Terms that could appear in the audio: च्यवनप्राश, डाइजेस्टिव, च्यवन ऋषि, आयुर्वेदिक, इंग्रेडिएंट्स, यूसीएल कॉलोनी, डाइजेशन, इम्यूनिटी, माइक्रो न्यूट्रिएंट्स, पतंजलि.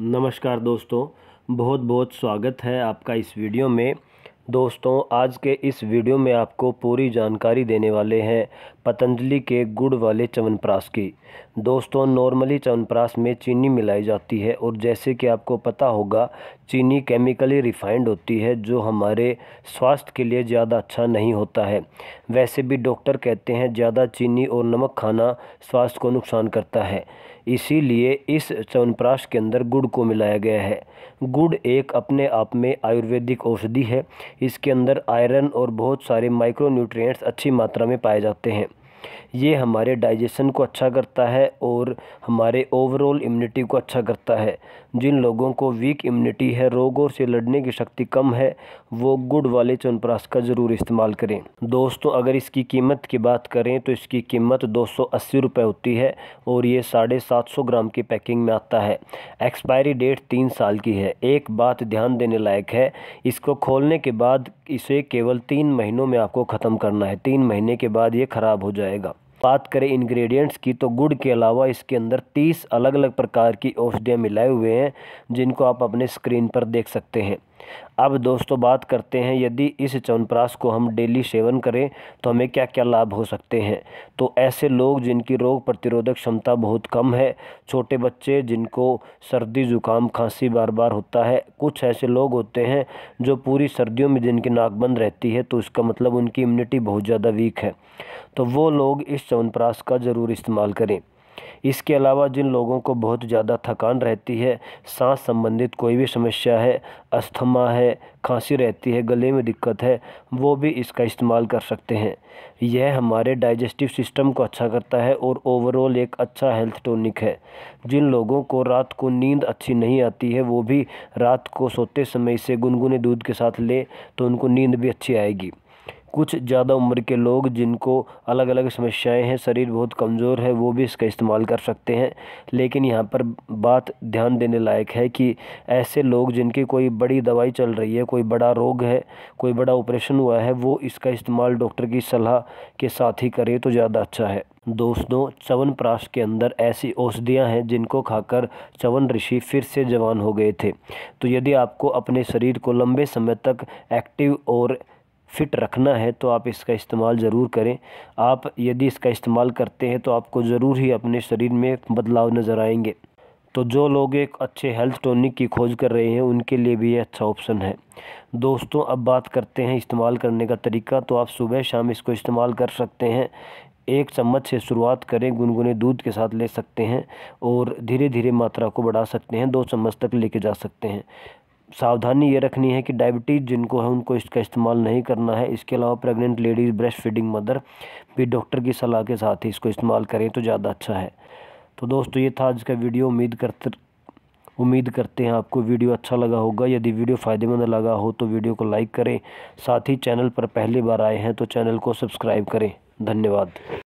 नमस्कार दोस्तों, बहुत बहुत स्वागत है आपका इस वीडियो में। दोस्तों आज के इस वीडियो में आपको पूरी जानकारी देने वाले हैं पतंजलि के गुड़ वाले च्यवनप्राश की। दोस्तों नॉर्मली च्यवनप्राश में चीनी मिलाई जाती है और जैसे कि आपको पता होगा चीनी केमिकली रिफाइंड होती है जो हमारे स्वास्थ्य के लिए ज़्यादा अच्छा नहीं होता है। वैसे भी डॉक्टर कहते हैं ज़्यादा चीनी और नमक खाना स्वास्थ्य को नुकसान करता है, इसीलिए इस च्यवनप्राश के अंदर गुड़ को मिलाया गया है। गुड़ एक अपने आप में आयुर्वेदिक औषधि है। इसके अंदर आयरन और बहुत सारे माइक्रो न्यूट्रिएंट्स अच्छी मात्रा में पाए जाते हैं। ये हमारे डाइजेशन को अच्छा करता है और हमारे ओवरऑल इम्यूनिटी को अच्छा करता है। जिन लोगों को वीक इम्यूनिटी है, रोगों से लड़ने की शक्ति कम है, वो गुड़ वाले च्यवनप्राश का ज़रूर इस्तेमाल करें। दोस्तों अगर इसकी कीमत की बात करें तो इसकी कीमत 280 रुपये होती है और ये 750 ग्राम की पैकिंग में आता है। एक्सपायरी डेट 3 साल की है। एक बात ध्यान देने लायक है, इसको खोलने के बाद इसे केवल 3 महीनों में आपको ख़त्म करना है। 3 महीने के बाद ये ख़राब हो जाएगा। बात करें इंग्रेडिएंट्स की तो गुड़ के अलावा इसके अंदर 30 अलग अलग प्रकार की औषधियाँ मिलाए हुए हैं, जिनको आप अपने स्क्रीन पर देख सकते हैं। अब दोस्तों बात करते हैं यदि इस च्यवनप्राश को हम डेली सेवन करें तो हमें क्या क्या लाभ हो सकते हैं। तो ऐसे लोग जिनकी रोग प्रतिरोधक क्षमता बहुत कम है, छोटे बच्चे जिनको सर्दी जुकाम खांसी बार बार होता है, कुछ ऐसे लोग होते हैं जो पूरी सर्दियों में जिनकी नाक बंद रहती है, तो इसका मतलब उनकी इम्यूनिटी बहुत ज़्यादा वीक है, तो वो लोग इस च्यवनप्राश का ज़रूर इस्तेमाल करें। इसके अलावा जिन लोगों को बहुत ज़्यादा थकान रहती है, सांस संबंधित कोई भी समस्या है, अस्थमा है, खांसी रहती है, गले में दिक्कत है, वो भी इसका इस्तेमाल कर सकते हैं। यह हमारे डाइजेस्टिव सिस्टम को अच्छा करता है और ओवरऑल एक अच्छा हेल्थ टॉनिक है। जिन लोगों को रात को नींद अच्छी नहीं आती है, वो भी रात को सोते समय इसे गुनगुने दूध के साथ लें तो उनको नींद भी अच्छी आएगी। कुछ ज़्यादा उम्र के लोग जिनको अलग अलग समस्याएं हैं, शरीर बहुत कमज़ोर है, वो भी इसका इस्तेमाल कर सकते हैं। लेकिन यहाँ पर बात ध्यान देने लायक है कि ऐसे लोग जिनकी कोई बड़ी दवाई चल रही है, कोई बड़ा रोग है, कोई बड़ा ऑपरेशन हुआ है, वो इसका इस्तेमाल डॉक्टर की सलाह के साथ ही करें तो ज़्यादा अच्छा है। दोस्तों च्यवनप्राश के अंदर ऐसी औषधियाँ हैं जिनको खाकर च्यवन ऋषि फिर से जवान हो गए थे। तो यदि आपको अपने शरीर को लंबे समय तक एक्टिव और फिट रखना है तो आप इसका इस्तेमाल ज़रूर करें। आप यदि इसका इस्तेमाल करते हैं तो आपको ज़रूर ही अपने शरीर में बदलाव नज़र आएंगे। तो जो लोग एक अच्छे हेल्थ टॉनिक की खोज कर रहे हैं उनके लिए भी ये अच्छा ऑप्शन है। दोस्तों अब बात करते हैं इस्तेमाल करने का तरीका। तो आप सुबह शाम इसको इस्तेमाल कर सकते हैं। 1 चम्मच से शुरुआत करें, गुनगुने दूध के साथ ले सकते हैं और धीरे धीरे मात्रा को बढ़ा सकते हैं, 2 चम्मच तक लेके जा सकते हैं। सावधानी ये रखनी है कि डायबिटीज़ जिनको है उनको इसका इस्तेमाल नहीं करना है। इसके अलावा pregnant ladies, breast feeding mother भी डॉक्टर की सलाह के साथ ही इसको इस्तेमाल करें तो ज़्यादा अच्छा है। तो दोस्तों ये था आज का वीडियो। उम्मीद करते हैं आपको वीडियो अच्छा लगा होगा। यदि वीडियो फ़ायदेमंद लगा हो तो वीडियो को लाइक करें। साथ ही चैनल पर पहली बार आए हैं तो चैनल को सब्सक्राइब करें। धन्यवाद।